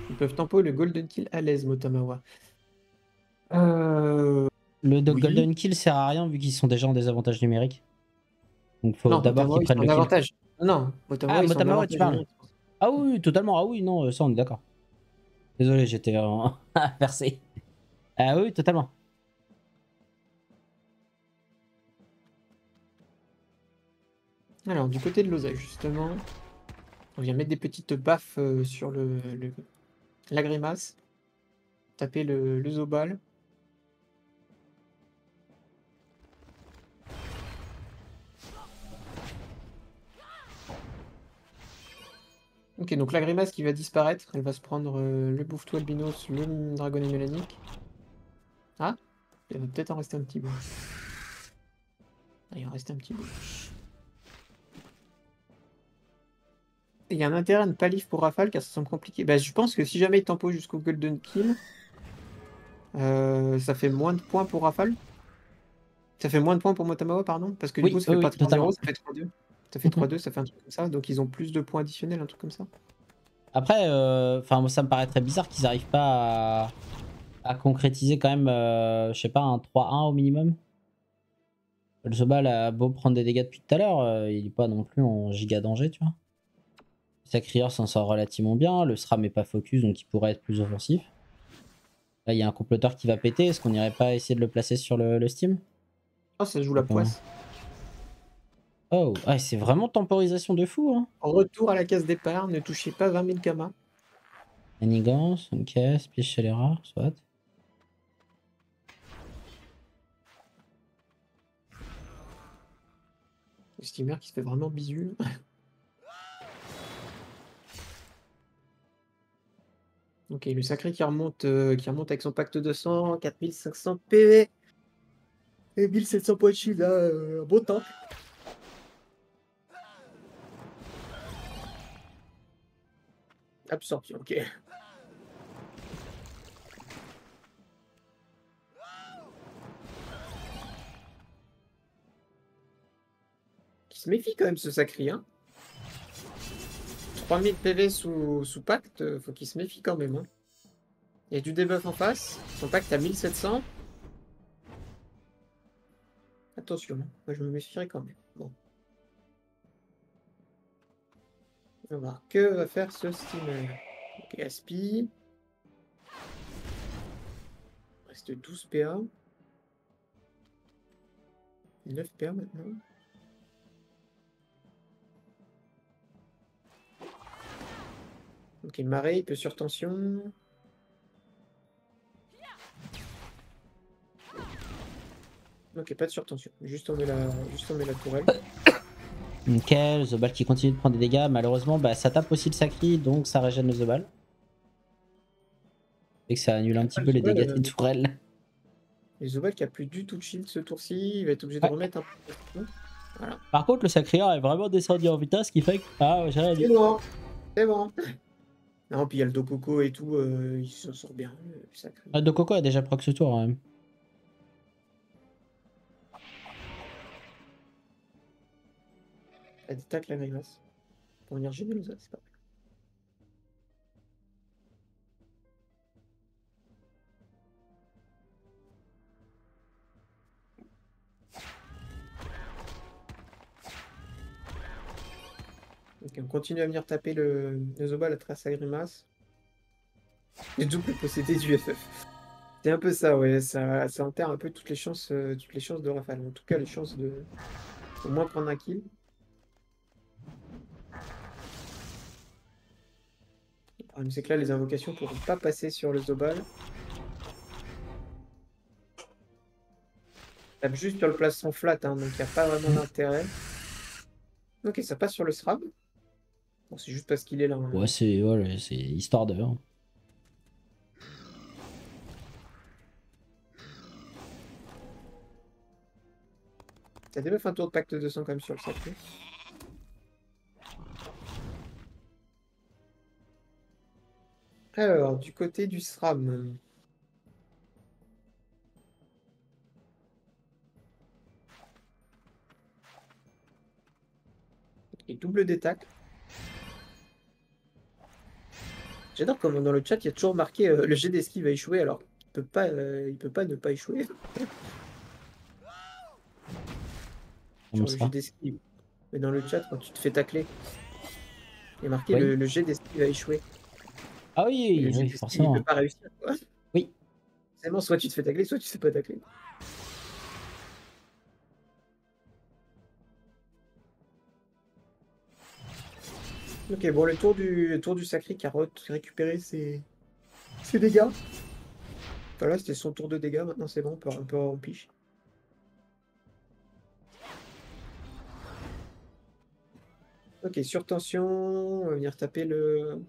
Ils peuvent tempo le golden kill à l'aise, Motamawa. Le oui. Golden kill sert à rien vu qu'ils sont déjà en désavantage numérique. Donc faut d'abord qu'ils prennent le avantage. Non, Motamawa, Motamawa tu parles. Ah oui, totalement. Ah oui, non, ça on est d'accord. Désolé, j'étais inversé. Ah oui, totalement. Alors, du côté de l'Osa, justement, on vient mettre des petites baffes sur la grimace. Taper le Zobal. Ok, donc la grimace qui va disparaître, elle va se prendre le bouffetou albinos, le dragon émulanique. Ah, il va peut-être en rester un petit bout. Ah, il en reste un petit bout. Il y a un intérêt à ne pas livre pour Rafale car ça semble compliqué. Bah, je pense que si jamais il tempo jusqu'au golden kill, ça fait moins de points pour Rafale. Ça fait moins de points pour Motamawa, pardon. Parce que du coup, ça fait pas 3-0, ça fait 3-2. Ça fait 3-2, ça fait un truc comme ça, donc ils ont plus de points additionnels, un truc comme ça. Après, moi, ça me paraît très bizarre qu'ils n'arrivent pas à concrétiser quand même, je sais pas, un 3-1 au minimum. Le Zobal a beau prendre des dégâts depuis tout à l'heure, il n'est pas non plus en giga danger, tu vois. Le Sacrieur s'en sort relativement bien, le SRAM n'est pas focus, donc il pourrait être plus offensif. Là, il y a un comploteur qui va péter, est-ce qu'on n'irait pas essayer de le placer sur le steam? Oh, ça joue la poisse. Oh, ouais, c'est vraiment temporisation de fou. Hein. Retour à la case départ, ne touchez pas 20 000 gamma. Manigance, ok, splish chez les rares, soit. Le steamer qui se fait vraiment bisu. Ok, le sacré qui remonte avec son pacte de sang, 4500 PV et 1700 points de shield, un beau temps. Absorption, ok. Qui se méfie quand même ce sacré, hein. 3000 PV sous pacte, faut qu'il se méfie quand même. Hein. Il y a du debuff en face, son pacte à 1700. Attention, moi je me méfierai quand même. Bon. On va voir que va faire ce steamer. Ok, Aspi. Il reste 12 PA. 9 PA maintenant. Ok, marée, il peut sur tension. Ok, pas de surtension. Juste on met la tourelle. Nickel, Zobal qui continue de prendre des dégâts. Malheureusement, bah, ça tape aussi le Sacri, donc ça régène le Zobal. Et que ça annule un petit peu les dégâts des tourelles. Le Zobal qui a plus du tout de shield ce tour-ci, il va être obligé de remettre un peu. Voilà. Par contre, le Sacrieur est vraiment descendu en vitesse, ce qui fait que. Ah, j'ai rien dit. C'est bon. Non, puis il y a le Dococo et tout, il s'en sort bien. Le Dococo a déjà proc ce tour, quand même. Elle tacle la glace. Pour venir gêner nous, c'est pas mal. Okay, on continue à venir taper le Zobal à trace à grimace. Et double possédé du FF. C'est un peu ça, ouais. Ça enterre un peu toutes les chances de Rafale. En tout cas, les chances de au moins prendre un kill. C'est que là, les invocations ne pourront pas passer sur le Zobal. On tape juste sur le placement flat, hein, donc il n'y a pas vraiment d'intérêt. Ok, ça passe sur le SRAM. Bon, c'est juste parce qu'il est là. Hein. Ouais, c'est histoire de... Hein. Ça développe un tour de pacte de sang quand même sur le sacré. Alors, du côté du SRAM. Et double détacle. J'adore comme dans le chat, il y a toujours marqué le jet d'esquive va échouer, alors il peut pas ne pas échouer. Genre le jet d'esquive. Mais dans le chat, quand tu te fais tacler, il y a marqué le jet d'esquive va échouer. Ah oui, oui forcément. Il peut pas réussir, quoi. Oui. Forcément, soit tu te fais tacler, soit tu sais pas tacler. Ok, bon, le tour du sacré carotte récupérer ses dégâts. Voilà, c'était son tour de dégâts. Maintenant, c'est bon, on peut en piche. Ok, sur tension, on va venir taper le.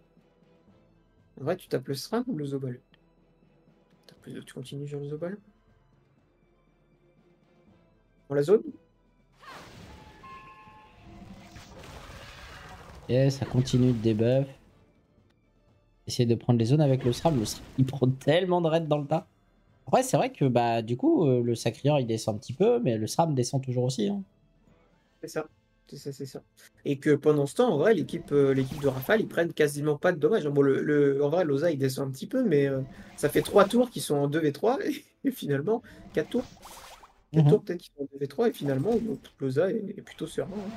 En vrai, tu tapes le SRAM ou le Zobal? Tu continues sur le Zobal? Dans la zone? Yeah, ça continue de débuff. Essayer de prendre les zones avec le SRAM. Le SRAM, il prend tellement de raids dans le tas. Après, c'est vrai que bah du coup, le Sacrieur, il descend un petit peu, mais le SRAM descend toujours aussi. Hein. C'est ça. C'est ça. Et que pendant ce temps, en vrai, l'équipe de Rafale, ils prennent quasiment pas de dommages. Bon, en vrai, l'Osa, il descend un petit peu, mais ça fait 3 tours qui sont en 2v3, et finalement, 4 tours. 4 tours peut-être qui sont en 2v3, et finalement, l'Osa est plutôt serein. Hein.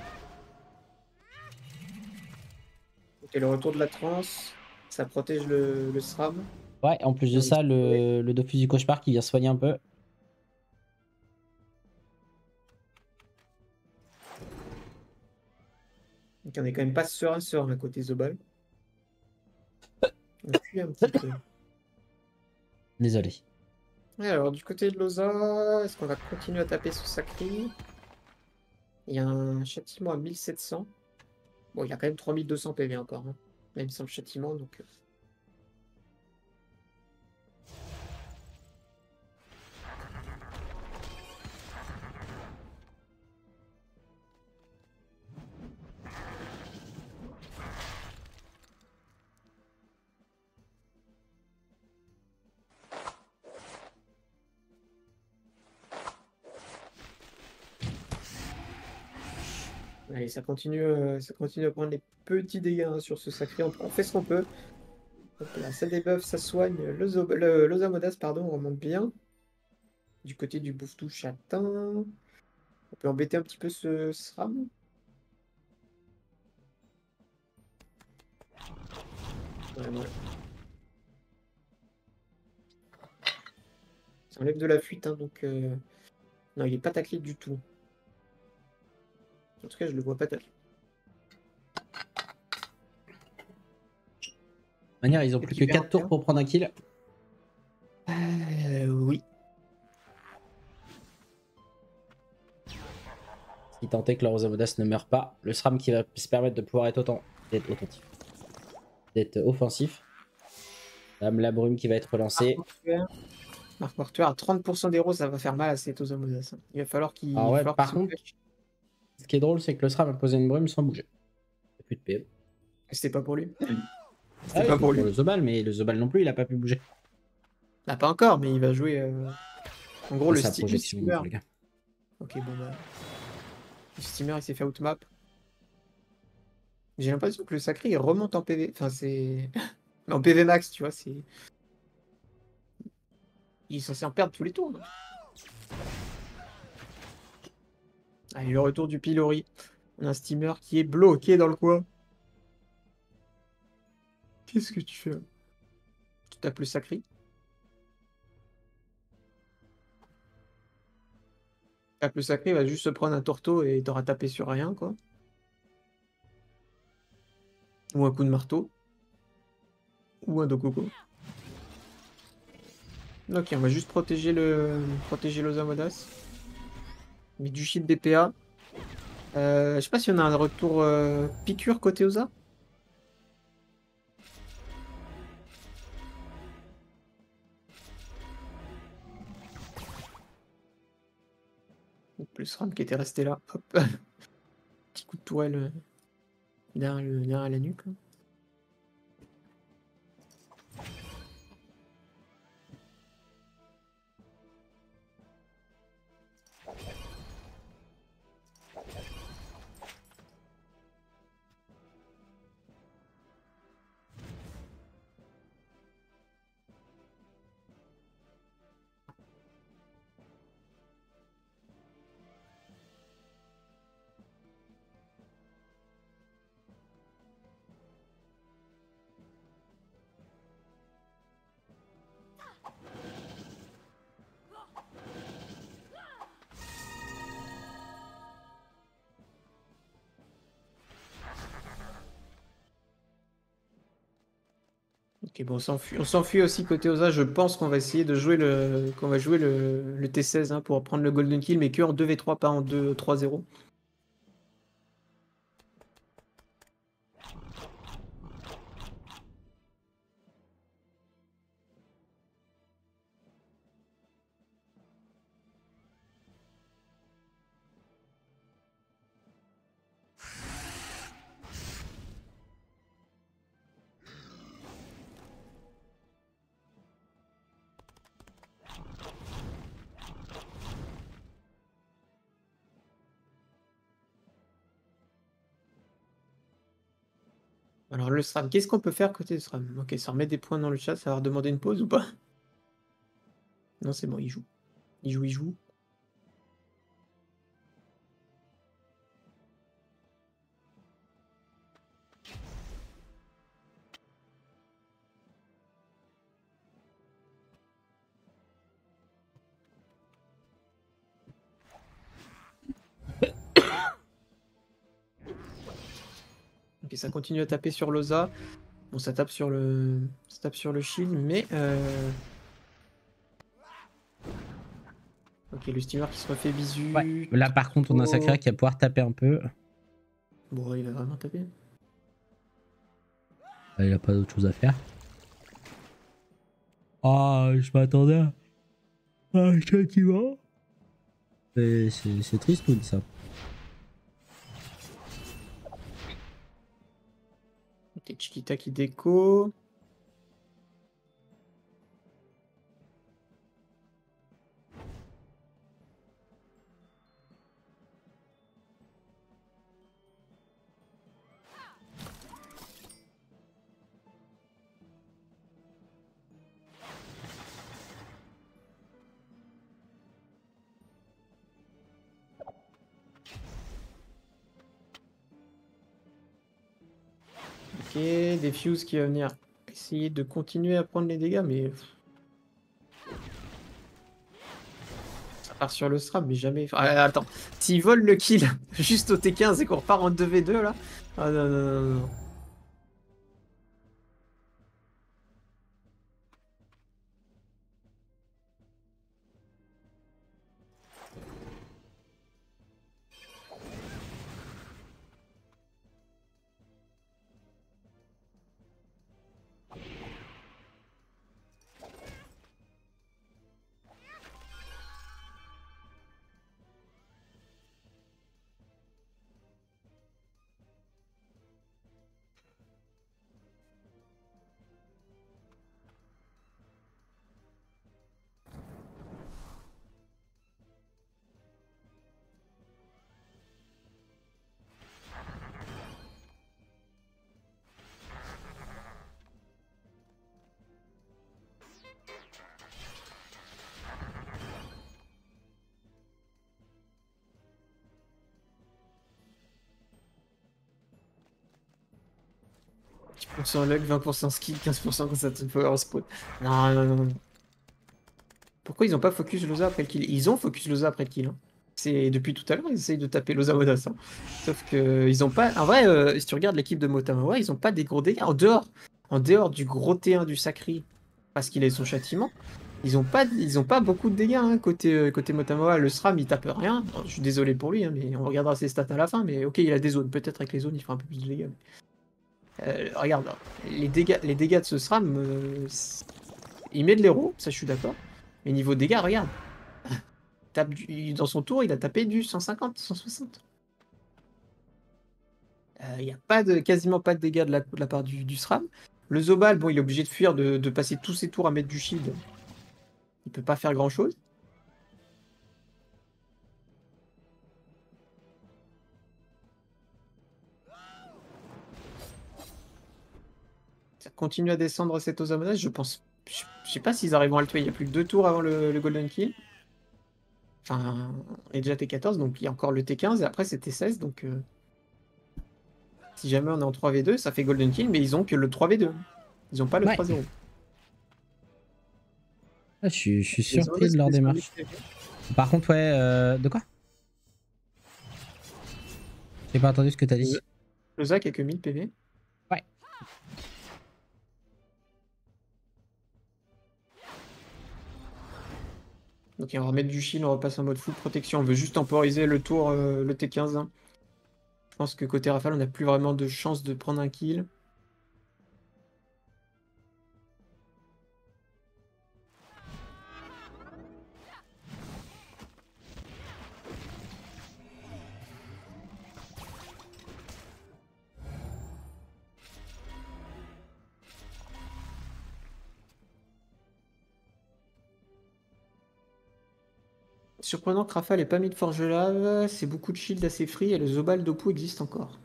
Ok, le retour de la transe, ça protège le SRAM. Ouais, en plus de ça, le Dofus du cauchemar qui vient soigner un peu. Donc on est quand même pas serein à côté Zobal. On fuit un petit peu. Désolé. Et alors du côté de Loza, est-ce qu'on va continuer à taper ce sacri? Il y a un châtiment à 1700. Bon, il y a quand même 3200 PV encore, hein, même sans le châtiment, donc... Allez, ça continue à prendre les petits dégâts hein, sur ce sacré. On fait ce qu'on peut. Hop là, ça débuffe, ça soigne. L'Osamodas, pardon, on remonte bien. Du côté du bouffe-tout châtain. On peut embêter un petit peu ce SRAM. Vraiment. Ça enlève de la fuite, hein, donc... Non, il est pas taclé du tout. En tout cas, je le vois pas taclé. De manière, ils ont plus que 4 tours pour prendre un kill. Oui. Si tentait que leur Osamodas ne meure pas, le SRAM qui va se permettre de pouvoir être offensif. La brume qui va être relancée. Marc Mortuaire à 30% d'héros, ça va faire mal à cet Osamodas. Il va falloir qu'il... Ah ouais, par contre, ce qui est drôle, c'est que le SRAM a posé une brume sans bouger. Il n'y a plus de PM. C'était pas pour lui. C'était pas pour lui. Pour le Zobal, mais le Zobal non plus, il n'a pas pu bouger. Ah, pas encore, mais il va jouer... En gros, le Steamer. Ok, bon bah... Le Steamer, il s'est fait outmap. J'ai l'impression que le Sacré, il remonte en PV. Enfin, c'est... en PV max, tu vois, c'est... Il est censé en perdre tous les tours. Allez, le retour du pilori. On a un Steamer qui est bloqué dans le coin. Qu'est-ce que tu fais? Tu tapes le sacré. Tu tapes le sacré, il va juste se prendre un torteau et t'auras tapé sur rien, quoi. Ou un coup de marteau. Ou un Dokoko. Ok, on va juste protéger l'Osamodas. Mais du shit DPA. Je sais pas si on a un retour piqûre côté Osa. Le SRAM qui était resté là. Hop. Petit coup de tourelle derrière la nuque. Là. Ok, bon, on s'enfuit aussi côté Osa. Je pense qu'on va essayer de jouer le T16 hein, pour prendre le golden kill, mais que en 2v3, pas en 2-3-0. Alors le SRAM, qu'est-ce qu'on peut faire côté de SRAM? Ok, ça remet des points dans le chat, ça va leur demander une pause ou pas? Non, c'est bon, il joue. Il joue, il joue. Et ça continue à taper sur l'Osa. Bon, ça tape sur le shield, mais... Ok, le steamer qui se refait bisu. Ouais. Là, par contre, on a un Sacrieur qui va pouvoir taper un peu. Bon, il va vraiment taper. Il n'a pas d'autre chose à faire. Ah, je m'attendais. Ah, je sais qui va. C'est triste, tout ça. Chiquita qui déco. Ok, des Fuse qui va venir essayer de continuer à prendre les dégâts, mais... Ça part sur le SRAM, mais jamais... Ah, attends, s'ils volent le kill juste au T15 et qu'on repart en 2v2, là... Ah non, non, non, non. % luck, 20% skill, 15% quand ça te power en spawn. Non, non, non. Pourquoi ils ont pas focus Loza après le kill? Ils ont focus Loza après le kill. Hein. C'est depuis tout à l'heure, ils essayent de taper Osamodas. Hein. Sauf que ils ont pas. En vrai, si tu regardes l'équipe de Motamawa, ils ont pas des gros dégâts. En dehors du gros T1 du Sacrieur, parce qu'il a son châtiment, ils ont pas beaucoup de dégâts hein, côté Motamawa. Le SRAM, il tape rien. Alors, je suis désolé pour lui, hein, mais on regardera ses stats à la fin. Mais ok, il a des zones. Peut-être avec les zones, il fera un peu plus de dégâts. Mais... regarde, les dégâts de ce SRAM, il met de l'héros, ça je suis d'accord. Mais niveau dégâts, regarde. Dans son tour, il a tapé du 150, 160. Il n'y a pas de, quasiment pas de dégâts de la part du SRAM. Le Zobal, bon, il est obligé de fuir, de passer tous ses tours à mettre du shield. Il ne peut pas faire grand chose. Continue à descendre cet Osamodas, je pense. Je sais pas s'ils arriveront à le tuer. Il y a plus que 2 tours avant le golden kill. Enfin, on est déjà T14, donc il y a encore le T15 et après c'est T16. Donc, si jamais on est en 3v2, ça fait golden kill, mais ils ont que le 3v2. Ils ont pas le 3-0. Ah, je suis surprise de leur démarche. Par contre, ouais, de quoi? J'ai pas entendu ce que t'as dit. Le Zac a que 1000 PV. Ouais. Donc on va remettre du shield, on repasse en mode full protection, on veut juste temporiser le tour, le T15. Hein. Je pense que côté Rafale, on n'a plus vraiment de chance de prendre un kill. Surprenant que Rafale n'ait pas mis de forge lave, c'est beaucoup de shield assez free et le Zobal Dopu existe encore.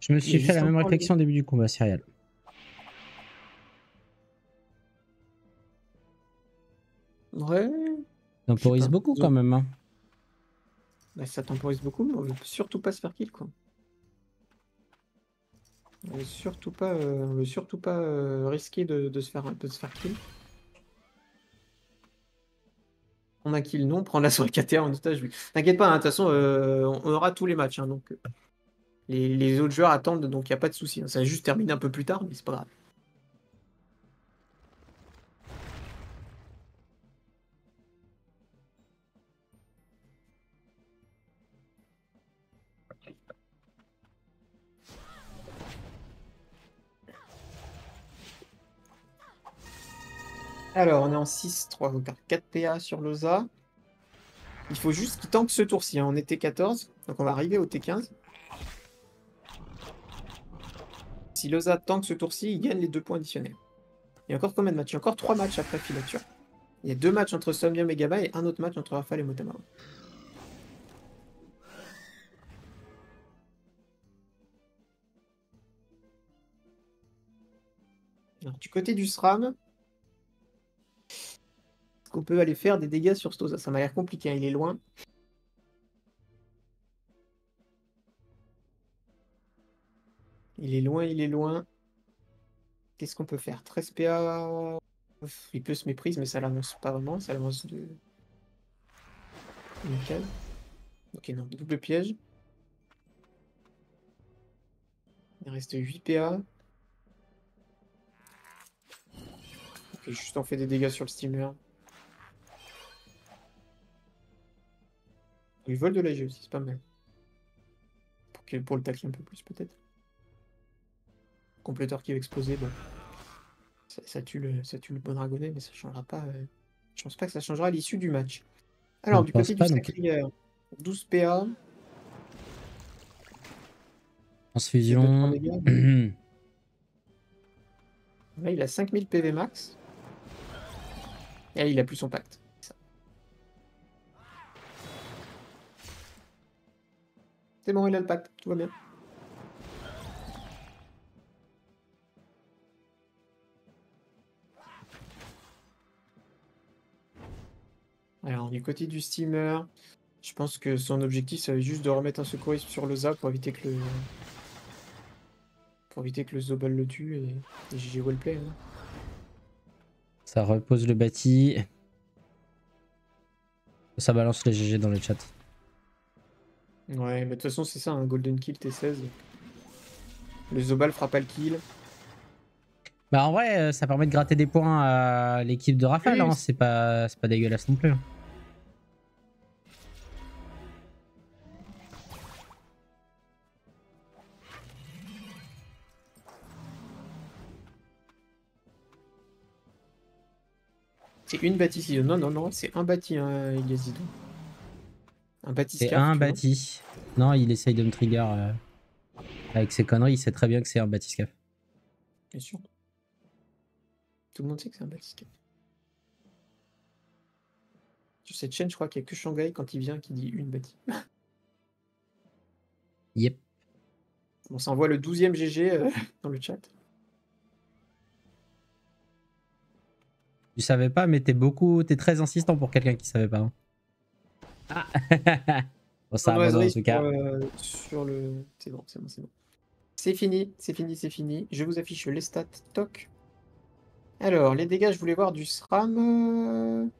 Je me suis fait la même réflexion au début du combat, Serial. Ouais. Temporise beaucoup quand même. Hein. Bah, ça temporise beaucoup, mais on veut surtout pas se faire kill quoi. On veut surtout pas, risquer de se faire kill. On a kill non, prendre la sur KTA en otage. T'inquiète pas, de toute façon, on aura tous les matchs. Hein, donc, les autres joueurs attendent, donc il n'y a pas de souci. Hein. Ça va juste terminer un peu plus tard, mais c'est pas grave. Alors, on est en 6-3, donc 4 PA sur Loza. Il faut juste qu'il tank ce tour-ci. Hein. On est T14, donc on va arriver au T15. Si Loza tank ce tour-ci, il gagne les 2 points additionnels. Il y a encore combien de matchs? Il y a encore 3 matchs après filature. Il y a 2 matchs entre Somnium et Gamma et un autre match entre Rafale et Motamawa. Alors, du côté du SRAM... On peut aller faire des dégâts sur Stoza. Ça m'a l'air compliqué, hein, il est loin. Il est loin, il est loin. Qu'est-ce qu'on peut faire? 13 PA... Il peut se mépriser, mais ça l'annonce pas vraiment. Ça l'annonce de... Nickel. Ok, non. Double piège. Il reste 8 PA. Ok, juste on fait des dégâts sur le steamer. Il vole de la G aussi, c'est pas mal. Pour le tacler un peu plus, peut-être. Compléteur qui va exploser, bon. Ça tue le bon dragonnet, mais ça changera pas. Je pense pas que ça changera à l'issue du match. Alors, du côté du Sacrieur, 12 PA. Transfusion. Là, il a 5000 PV max. Et là, il a plus son pacte. C'est bon, il a le pacte, tout va bien. Alors, du côté du steamer, je pense que son objectif, ça va juste de remettre un secouriste sur le ZA pour éviter que le... Zobal le tue et GG wellplay. Hein. Ça repose le bâti. Ça balance les GG dans le chat. Ouais, mais de toute façon, c'est ça, un golden kill T16. Le Zobal fera pas le kill. Bah en vrai, ça permet de gratter des points à l'équipe de Rafale, hein. C'est pas dégueulasse non plus. C'est une bâtisse, non, non, non, c'est un bâti, hein, Gazidou. Un Batiscaf, c'est un bâti. Non, il essaye de me trigger avec ses conneries. Il sait très bien que c'est un Batiscaf. Bien sûr. Tout le monde sait que c'est un Batiscaf. Sur cette chaîne, je crois qu'il n'y a que Shanghai quand il vient qui dit une bâti. Yep. On s'envoie le 12e GG dans le chat. Tu savais pas, mais t'es très insistant pour quelqu'un qui savait pas. Hein. Ah. Bon, ça va dans ce cas. Sur le... C'est bon, c'est bon, c'est bon. C'est fini, c'est fini, c'est fini. Je vous affiche les stats. Toc. Alors, les dégâts, je voulais voir du SRAM.